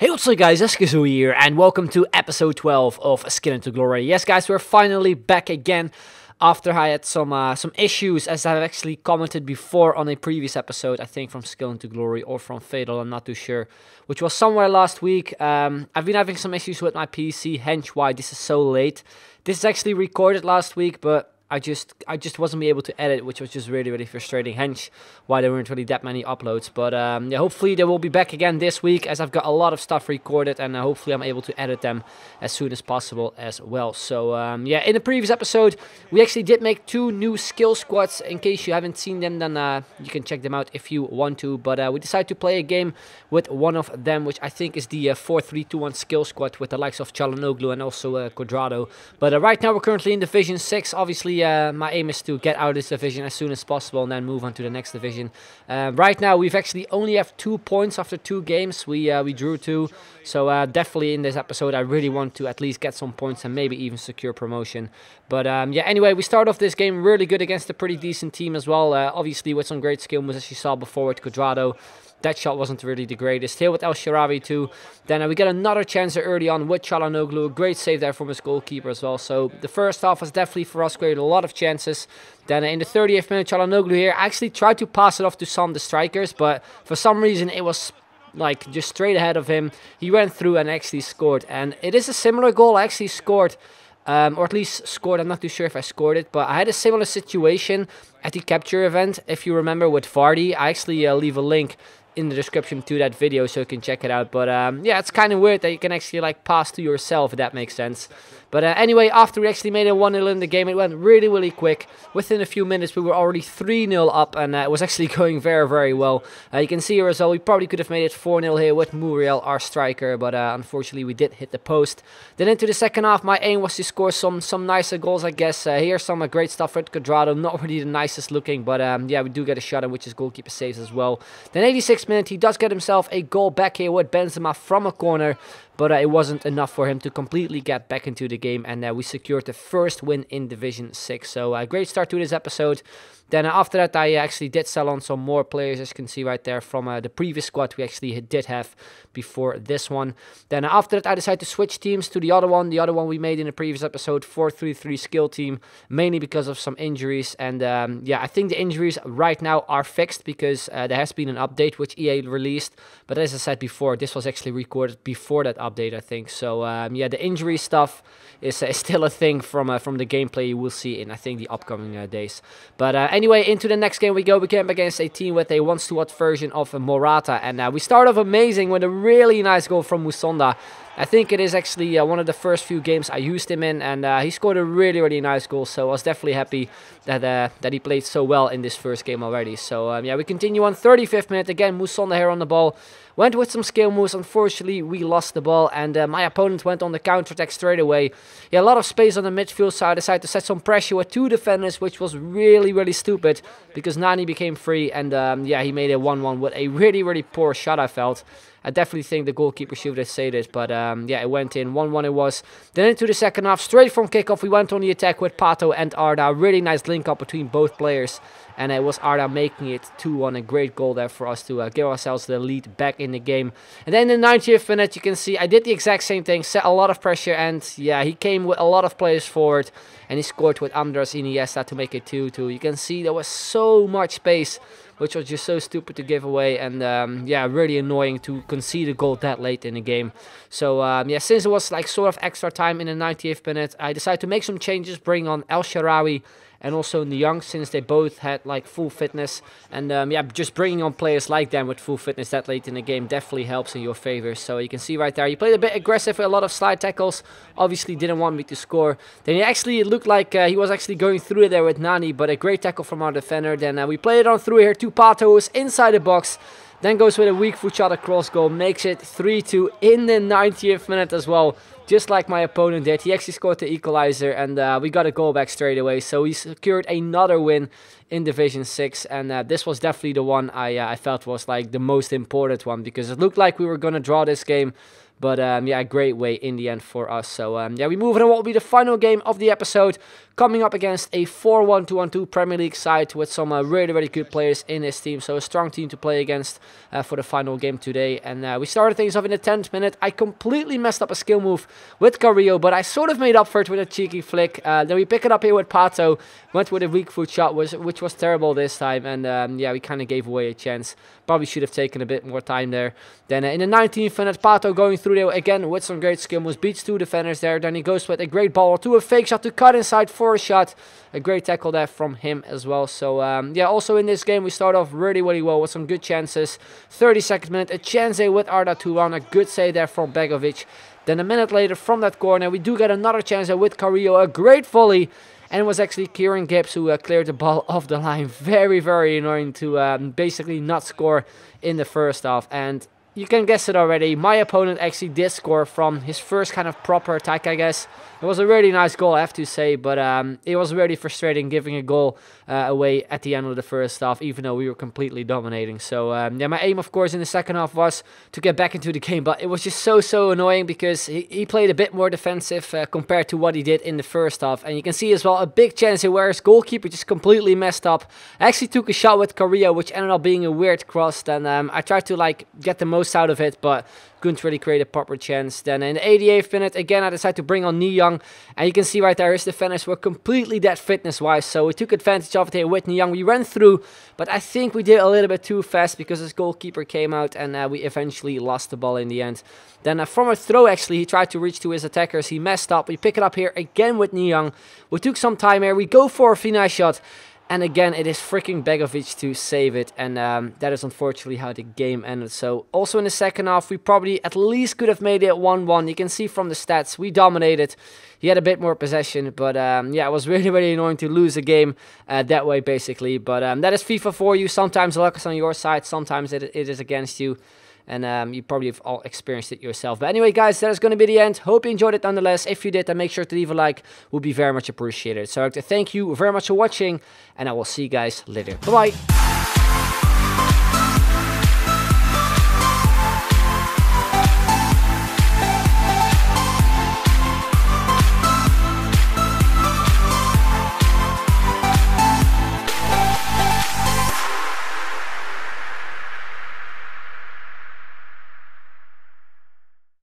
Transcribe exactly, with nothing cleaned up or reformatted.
Hey, what's up guys, it's Kazooie here and welcome to episode twelve of Skill Into Glory. Yes guys, we're finally back again after I had some uh, some issues, as I've actually commented before on a previous episode, I think from Skill Into Glory or from Fatal, I'm not too sure, which was somewhere last week. Um, I've been having some issues with my P C, hence why this is so late. This is actually recorded last week, but I just I just wasn't able to edit, which was just really, really frustrating, hence why there weren't really that many uploads. But um, yeah, hopefully they will be back again this week, as I've got a lot of stuff recorded, and uh, hopefully I'm able to edit them as soon as possible as well. So um, yeah, in the previous episode, we actually did make two new skill squads. In case you haven't seen them, then uh, you can check them out if you want to. But uh, we decided to play a game with one of them, which I think is the uh, four three two one skill squad with the likes of Çalhanoğlu and also uh, Cuadrado. But uh, right now we're currently in Division six, obviously. Uh, my aim is to get out of this division as soon as possible and then move on to the next division. Uh, right now we've actually only have two points after two games. We uh, we drew two, so uh, definitely in this episode I really want to at least get some points and maybe even secure promotion. But um, yeah, anyway, we start off this game really good against a pretty decent team as well. Uh, obviously with some great skill moves, as you saw before with Cuadrado. That shot wasn't really the greatest. Here with El Shaarawy too. Then uh, we get another chance early on with Çalhanoğlu. A great save there from his goalkeeper as well. So the first half was definitely for us created a lot of chances. Then uh, in the thirtieth minute, Çalhanoğlu here actually tried to pass it off to some of the strikers, but for some reason it was like just straight ahead of him. He went through and actually scored. And it is a similar goal I actually scored. Um, or at least scored, I'm not too sure if I scored it, but I had a similar situation at the capture event, if you remember, with Vardy. I actually uh, leave a link in the description to that video so you can check it out. But um, yeah, it's kind of weird that you can actually like pass to yourself, if that makes sense. But uh, anyway, after we actually made a one nil in the game, it went really, really quick. Within a few minutes, we were already three nil up, and uh, it was actually going very, very well. Uh, you can see here as well, we probably could have made it four nil here with Muriel, our striker, but uh, unfortunately we did hit the post. Then into the second half, my aim was to score some some nicer goals, I guess. Uh, here's some uh, great stuff with Cuadrado, not really the nicest looking, but um, yeah, we do get a shot in which his goalkeeper saves as well. Then eighty-sixth minute, he does get himself a goal back here with Benzema from a corner, but uh, it wasn't enough for him to completely get back into the game, and uh, we secured the first win in Division six. So a uh, great start to this episode. Then uh, after that, I actually did sell on some more players, as you can see right there, from uh, the previous squad we actually did have before this one. Then uh, after that, I decided to switch teams to the other one. The other one we made in the previous episode, four three three skill team, mainly because of some injuries. And um, yeah, I think the injuries right now are fixed, because uh, there has been an update which E A released. But as I said before, this was actually recorded before that update, I think. So um, yeah, the injury stuff is, uh, is still a thing from uh, from the gameplay you will see in, I think, the upcoming uh, days. But uh, anyway, into the next game we go. We came against a team with a one to one version of uh, Morata, and uh, we start off amazing with a really nice goal from Musonda. I think it is actually uh, one of the first few games I used him in, and uh, he scored a really, really nice goal. So I was definitely happy that uh, that he played so well in this first game already. So um, yeah, we continue on thirty-fifth minute again. Musonda here on the ball, went with some skill moves. Unfortunately, we lost the ball, and uh, my opponent went on the counter attack straight away. He had a lot of space on the midfield, so I decided to set some pressure with two defenders, which was really, really stupid because Nani became free, and um, yeah, he made a one one with a really, really poor shot, I felt. I definitely think the goalkeeper should have saved it, but um, yeah, it went in. one one it was. Then into the second half, straight from kickoff, we went on the attack with Pato and Arda. Really nice link-up between both players, and it was Arda making it two one. A great goal there for us to uh, give ourselves the lead back in the game. And then in the ninetieth minute, you can see I did the exact same thing, set a lot of pressure, and yeah, he came with a lot of players forward, and he scored with Andres Iniesta to make it two two. You can see there was so much space, which was just so stupid to give away, and um, yeah, really annoying to concede a goal that late in the game. So um, yeah, since it was like sort of extra time in the ninetieth minute, I decided to make some changes, bring on El Shaarawy and also Niyang, since they both had like full fitness. And um, yeah, just bringing on players like them with full fitness that late in the game definitely helps in your favor. So you can see right there, he played a bit aggressive with a lot of slide tackles. Obviously didn't want me to score. Then he actually looked like uh, he was actually going through there with Nani, but a great tackle from our defender. Then uh, we played it on through here to Pato, who's inside the box. Then goes with a weak foot shot across goal, makes it three two in the ninetieth minute as well. Just like my opponent did, he actually scored the equalizer, and uh, we got a goal back straight away. So he secured another win in Division six, and uh, this was definitely the one I, uh, I felt was like the most important one, because it looked like we were going to draw this game, But um, yeah, great way in the end for us. So um, yeah, we move on to what will be the final game of the episode, coming up against a four one two one two Premier League side with some uh, really, really good players in this team. So a strong team to play against uh, for the final game today. And uh, we started things off in the tenth minute. I completely messed up a skill move with Carrillo, but I sort of made up for it with a cheeky flick. Uh, then we pick it up here with Pato. Went with a weak foot shot, which, which was terrible this time. And um, yeah, we kind of gave away a chance. Probably should have taken a bit more time there. Then uh, in the nineteenth minute, Pato going through there again with some great skill moves. Beats two defenders there. Then he goes with a great ball or two. A fake shot to cut inside for a shot. A great tackle there from him as well. So um, yeah, also in this game we start off really, really well with some good chances. thirty-second minute, a chance there with Arda two one, a good save there from Begovic. Then a minute later from that corner we do get another chance there with Carrillo, a great volley. And it was actually Kieran Gibbs who uh, cleared the ball off the line. Very, very annoying to um, basically not score in the first half. And you can guess it already, my opponent actually did score from his first kind of proper attack, I guess. It was a really nice goal, I have to say, but um, it was really frustrating giving a goal uh, away at the end of the first half, even though we were completely dominating. So um, yeah, my aim, of course, in the second half was to get back into the game, but it was just so, so annoying because he, he played a bit more defensive uh, compared to what he did in the first half. And you can see as well a big chance here where his goalkeeper just completely messed up. I actually took a shot with Correa, which ended up being a weird cross. Then um, I tried to like get the most out of it, but couldn't really create a proper chance. Then in the eighty-eighth minute, again, I decided to bring on Niyang, and you can see right there, his defenders were completely dead fitness-wise, so we took advantage of it here with Niyang. We ran through, but I think we did a little bit too fast because his goalkeeper came out, and uh, we eventually lost the ball in the end. Then uh, from a throw, actually, he tried to reach to his attackers. He messed up. We pick it up here again with Niyang. We took some time here. We go for a finesse shot. And again, it is freaking Begovic to save it. And um, that is unfortunately how the game ended. So also in the second half, we probably at least could have made it one one. You can see from the stats, we dominated. He had a bit more possession. But um, yeah, it was really, really annoying to lose a game uh, that way, basically. But um, that is FIFA for you. Sometimes luck is on your side. Sometimes it, it is against you. And um, you probably have all experienced it yourself. But anyway, guys, that is going to be the end. Hope you enjoyed it nonetheless. If you did, then make sure to leave a like. Would be very much appreciated. So I'd like to thank you very much for watching. And I will see you guys later. Bye-bye.